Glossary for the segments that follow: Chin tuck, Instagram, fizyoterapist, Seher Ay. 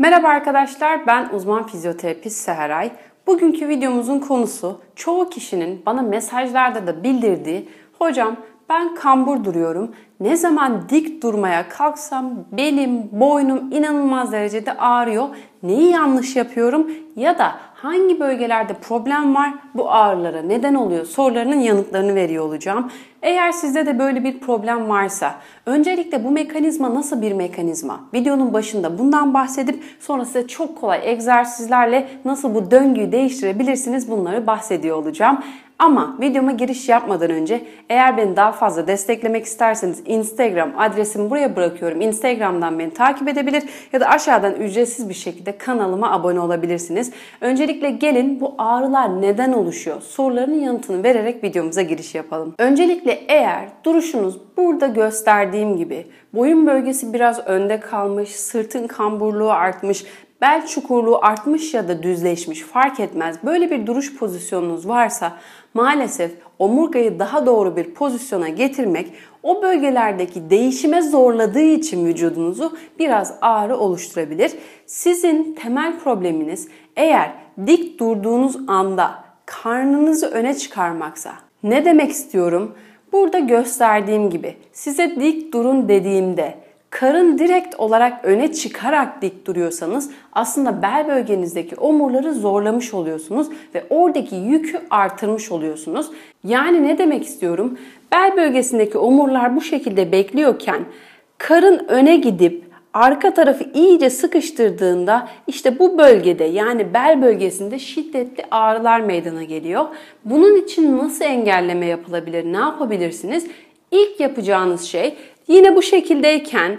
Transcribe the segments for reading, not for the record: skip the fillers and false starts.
Merhaba arkadaşlar, ben uzman fizyoterapist Seher Ay. Bugünkü videomuzun konusu çoğu kişinin bana mesajlarda da bildirdiği "Hocam ben kambur duruyorum. Ne zaman dik durmaya kalksam belim, boynum inanılmaz derecede ağrıyor. Neyi yanlış yapıyorum ya da hangi bölgelerde problem var, bu ağrılara neden oluyor?" sorularının yanıtlarını veriyor olacağım. Eğer sizde de böyle bir problem varsa, öncelikle bu mekanizma nasıl bir mekanizma? Videonun başında bundan bahsedip sonra size çok kolay egzersizlerle nasıl bu döngüyü değiştirebilirsiniz, bunları bahsediyor olacağım. Ama videoma giriş yapmadan önce, eğer beni daha fazla desteklemek isterseniz Instagram adresimi buraya bırakıyorum. Instagram'dan beni takip edebilir ya da aşağıdan ücretsiz bir şekilde kanalıma abone olabilirsiniz. Öncelikle gelin bu ağrılar neden oluşuyor sorularının yanıtını vererek videomuza giriş yapalım. Öncelikle eğer duruşunuz burada gösterdiğim gibi boyun bölgesi biraz önde kalmış, sırtın kamburluğu artmış, bel çukurluğu artmış ya da düzleşmiş fark etmez. Böyle bir duruş pozisyonunuz varsa maalesef omurgayı daha doğru bir pozisyona getirmek o bölgelerdeki değişime zorladığı için vücudunuzu biraz ağrı oluşturabilir. Sizin temel probleminiz eğer dik durduğunuz anda karnınızı öne çıkarmaksa. Ne demek istiyorum? Burada gösterdiğim gibi size dik durun dediğimde karın direkt olarak öne çıkarak dik duruyorsanız aslında bel bölgenizdeki omurları zorlamış oluyorsunuz ve oradaki yükü artırmış oluyorsunuz. Yani ne demek istiyorum? Bel bölgesindeki omurlar bu şekilde bekliyorken karın öne gidip arka tarafı iyice sıkıştırdığında işte bu bölgede, yani bel bölgesinde şiddetli ağrılar meydana geliyor. Bunun için nasıl engelleme yapılabilir? Ne yapabilirsiniz? İlk yapacağınız şey, yine bu şekildeyken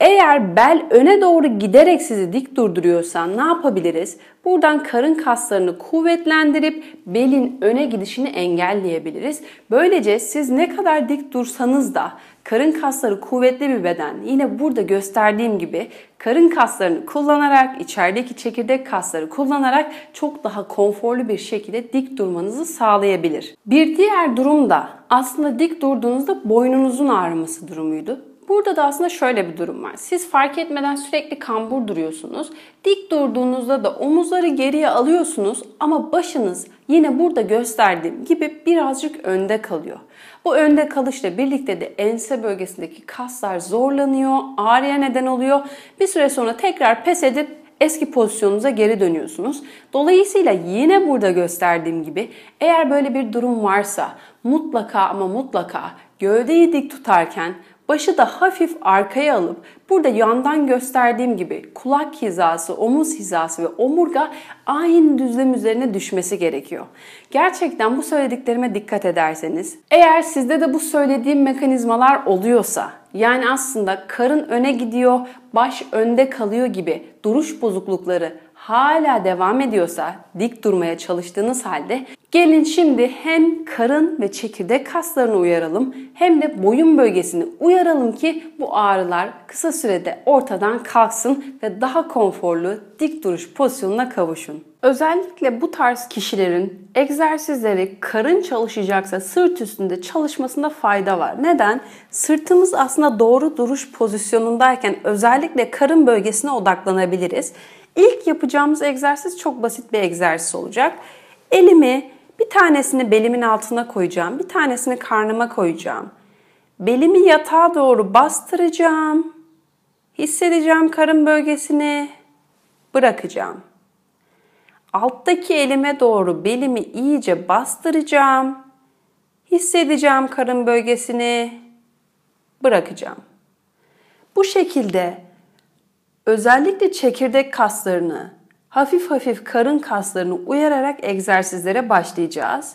eğer bel öne doğru giderek sizi dik durduruyorsa ne yapabiliriz? Buradan karın kaslarını kuvvetlendirip belin öne gidişini engelleyebiliriz. Böylece siz ne kadar dik dursanız da karın kasları kuvvetli bir beden, yine burada gösterdiğim gibi karın kaslarını kullanarak, içerideki çekirdek kasları kullanarak çok daha konforlu bir şekilde dik durmanızı sağlayabilir. Bir diğer durum da aslında dik durduğunuzda boynunuzun ağrıması durumuydu. Burada da aslında şöyle bir durum var. Siz fark etmeden sürekli kambur duruyorsunuz. Dik durduğunuzda da omuzları geriye alıyorsunuz ama başınız yine burada gösterdiğim gibi birazcık önde kalıyor. Bu önde kalışla birlikte de ense bölgesindeki kaslar zorlanıyor, ağrıya neden oluyor. Bir süre sonra tekrar pes edip eski pozisyonunuza geri dönüyorsunuz. Dolayısıyla yine burada gösterdiğim gibi eğer böyle bir durum varsa mutlaka ama mutlaka gövdeyi dik tutarken başı da hafif arkaya alıp burada yandan gösterdiğim gibi kulak hizası, omuz hizası ve omurga aynı düzlem üzerine düşmesi gerekiyor. Gerçekten bu söylediklerime dikkat ederseniz, eğer sizde de bu söylediğim mekanizmalar oluyorsa, yani aslında karın öne gidiyor, baş önde kalıyor gibi duruş bozuklukları hala devam ediyorsa, dik durmaya çalıştığınız halde gelin şimdi hem karın ve çekirdek kaslarını uyaralım hem de boyun bölgesini uyaralım ki bu ağrılar kısa sürede ortadan kalksın ve daha konforlu dik duruş pozisyonuna kavuşun. Özellikle bu tarz kişilerin egzersizleri karın çalışacaksa sırt üstünde çalışmasında fayda var. Neden? Sırtımız aslında doğru duruş pozisyonundayken özellikle karın bölgesine odaklanabiliriz. İlk yapacağımız egzersiz çok basit bir egzersiz olacak. Elimi, bir tanesini belimin altına koyacağım, bir tanesini karnıma koyacağım. Belimi yatağa doğru bastıracağım. Hissedeceğim karın bölgesini, bırakacağım. Alttaki elime doğru belimi iyice bastıracağım. Hissedeceğim karın bölgesini, bırakacağım. Bu şekilde özellikle çekirdek kaslarını, hafif hafif karın kaslarını uyararak egzersizlere başlayacağız.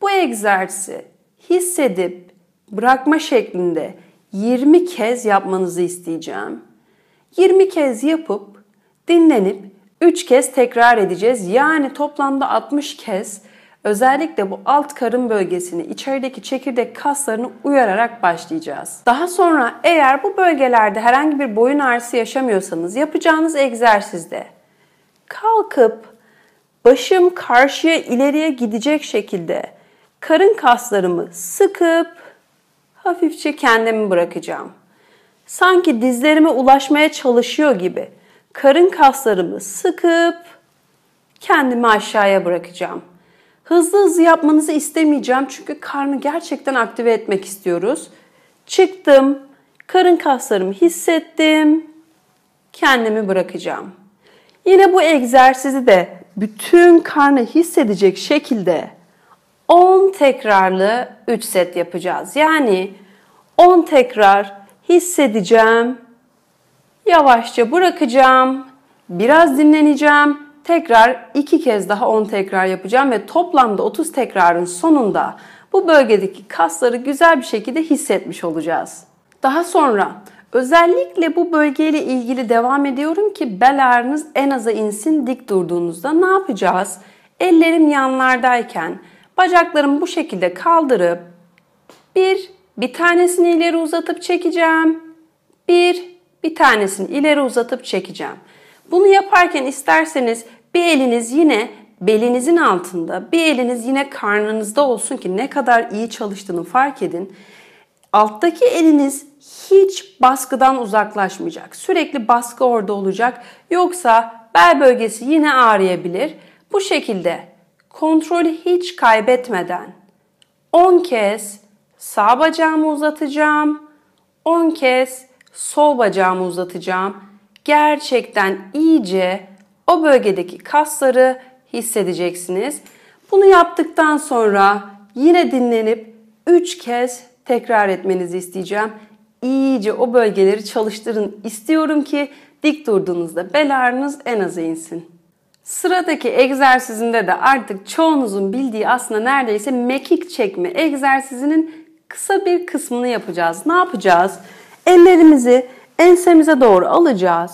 Bu egzersizi hissedip bırakma şeklinde 20 kez yapmanızı isteyeceğim. 20 kez yapıp dinlenip 3 kez tekrar edeceğiz. Yani toplamda 60 kez özellikle bu alt karın bölgesini, içerideki çekirdek kaslarını uyararak başlayacağız. Daha sonra eğer bu bölgelerde herhangi bir boyun ağrısı yaşamıyorsanız yapacağınız egzersizde kalkıp başım karşıya ileriye gidecek şekilde karın kaslarımı sıkıp hafifçe kendimi bırakacağım. Sanki dizlerime ulaşmaya çalışıyor gibi karın kaslarımı sıkıp kendimi aşağıya bırakacağım. Hızlı hızlı yapmanızı istemeyeceğim çünkü karnı gerçekten aktive etmek istiyoruz. Çıktım, karın kaslarımı hissettim, kendimi bırakacağım. Yine bu egzersizi de bütün karnı hissedecek şekilde 10 tekrarlı 3 set yapacağız. Yani 10 tekrar hissedeceğim, yavaşça bırakacağım, biraz dinleneceğim, tekrar 2 kez daha 10 tekrar yapacağım ve toplamda 30 tekrarın sonunda bu bölgedeki kasları güzel bir şekilde hissetmiş olacağız. Daha sonra özellikle bu bölgeyle ilgili devam ediyorum ki bel ağrınız en aza insin. Dik durduğunuzda ne yapacağız? Ellerim yanlardayken bacaklarımı bu şekilde kaldırıp bir tanesini ileri uzatıp çekeceğim. Bir tanesini ileri uzatıp çekeceğim. Bunu yaparken isterseniz bir eliniz yine belinizin altında, bir eliniz yine karnınızda olsun ki ne kadar iyi çalıştığını fark edin. Alttaki eliniz hiç baskıdan uzaklaşmayacak. Sürekli baskı orada olacak. Yoksa bel bölgesi yine ağrıyabilir. Bu şekilde kontrolü hiç kaybetmeden 10 kez sağ bacağımı uzatacağım. 10 kez sol bacağımı uzatacağım. Gerçekten iyice o bölgedeki kasları hissedeceksiniz. Bunu yaptıktan sonra yine dinlenip 3 kez tekrar etmenizi isteyeceğim. İyice o bölgeleri çalıştırın istiyorum ki dik durduğunuzda bel ağrınız en aza insin. Sıradaki egzersizimde de artık çoğunuzun bildiği aslında neredeyse mekik çekme egzersizinin kısa bir kısmını yapacağız. Ne yapacağız? Ellerimizi ensemize doğru alacağız.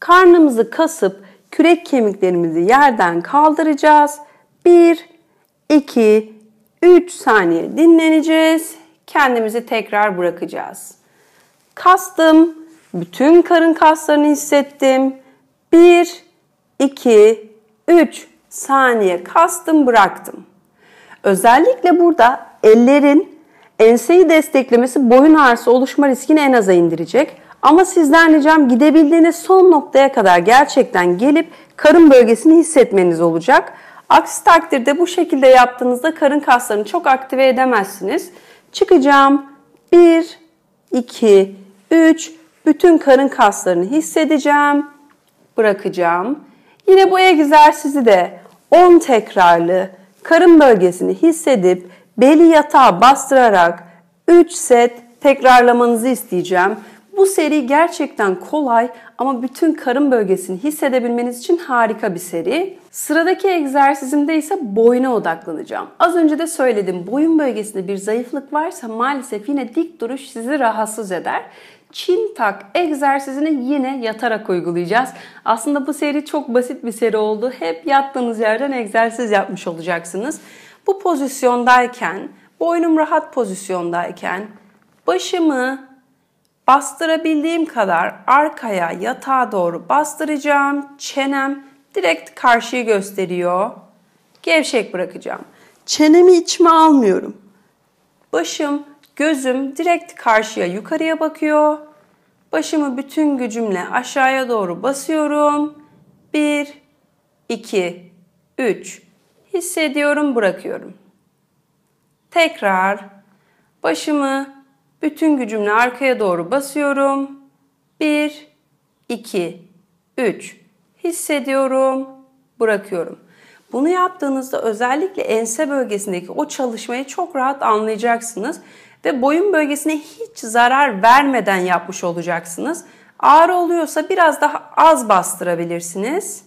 Karnımızı kasıp kürek kemiklerimizi yerden kaldıracağız. 1, 2, 3 saniye dinleneceğiz. Kendimizi tekrar bırakacağız. Kastım, bütün karın kaslarını hissettim. 1, 2, 3 saniye kastım, bıraktım. Özellikle burada ellerin enseyi desteklemesi boyun ağrısı oluşma riskini en aza indirecek. Ama sizden ricam gidebildiğiniz son noktaya kadar gerçekten gelip karın bölgesini hissetmeniz olacak. Aksi takdirde bu şekilde yaptığınızda karın kaslarını çok aktive edemezsiniz. Çıkacağım. 1, 2, 3. Bütün karın kaslarını hissedeceğim. Bırakacağım. Yine bu egzersizi de 10 tekrarlı karın bölgesini hissedip beli yatağa bastırarak 3 set tekrarlamanızı isteyeceğim. Bu seri gerçekten kolay ama bütün karın bölgesini hissedebilmeniz için harika bir seri. Sıradaki egzersizimde ise boyuna odaklanacağım. Az önce de söyledim, boyun bölgesinde bir zayıflık varsa maalesef yine dik duruş sizi rahatsız eder. Chin tuck egzersizini yine yatarak uygulayacağız. Aslında bu seri çok basit bir seri oldu. Hep yattığınız yerden egzersiz yapmış olacaksınız. Bu pozisyondayken, boynum rahat pozisyondayken başımı bastırabildiğim kadar arkaya, yatağa doğru bastıracağım. Çenem direkt karşıyı gösteriyor. Gevşek bırakacağım. Çenemi içime almıyorum. Başım, gözüm direkt karşıya, yukarıya bakıyor. Başımı bütün gücümle aşağıya doğru basıyorum. 1, 2, 3. Hissediyorum, bırakıyorum. Tekrar başımı bütün gücümle arkaya doğru basıyorum. 1, 2, 3. Hissediyorum, bırakıyorum. Bunu yaptığınızda özellikle ense bölgesindeki o çalışmayı çok rahat anlayacaksınız. Ve boyun bölgesine hiç zarar vermeden yapmış olacaksınız. Ağrı oluyorsa biraz daha az bastırabilirsiniz.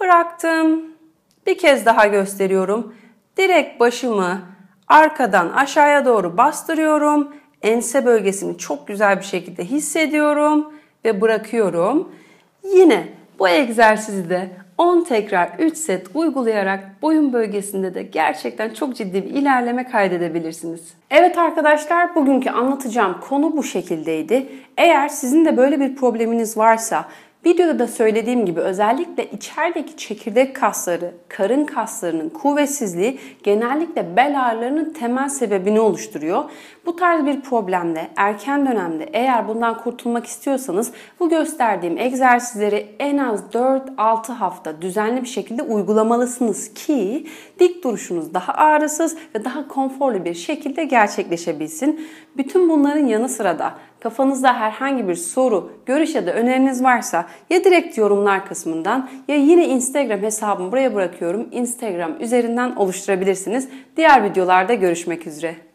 Bıraktım. Bir kez daha gösteriyorum. Direkt başımı arkadan aşağıya doğru bastırıyorum. Ense bölgesini çok güzel bir şekilde hissediyorum ve bırakıyorum. Yine bu egzersizi de 10 tekrar 3 set uygulayarak boyun bölgesinde de gerçekten çok ciddi bir ilerleme kaydedebilirsiniz. Evet arkadaşlar, bugünkü anlatacağım konu bu şekildeydi. Eğer sizin de böyle bir probleminiz varsa Videoda söylediğim gibi özellikle içerideki çekirdek kasları, karın kaslarının kuvvetsizliği genellikle bel ağrılarının temel sebebini oluşturuyor. Bu tarz bir problemle erken dönemde eğer bundan kurtulmak istiyorsanız bu gösterdiğim egzersizleri en az 4-6 hafta düzenli bir şekilde uygulamalısınız ki dik duruşunuz daha ağrısız ve daha konforlu bir şekilde gerçekleşebilsin. Bütün bunların yanı sıra da kafanızda herhangi bir soru, görüş ya da öneriniz varsa ya direkt yorumlar kısmından ya yine Instagram hesabımı buraya bırakıyorum. Instagram üzerinden oluşturabilirsiniz. Diğer videolarda görüşmek üzere.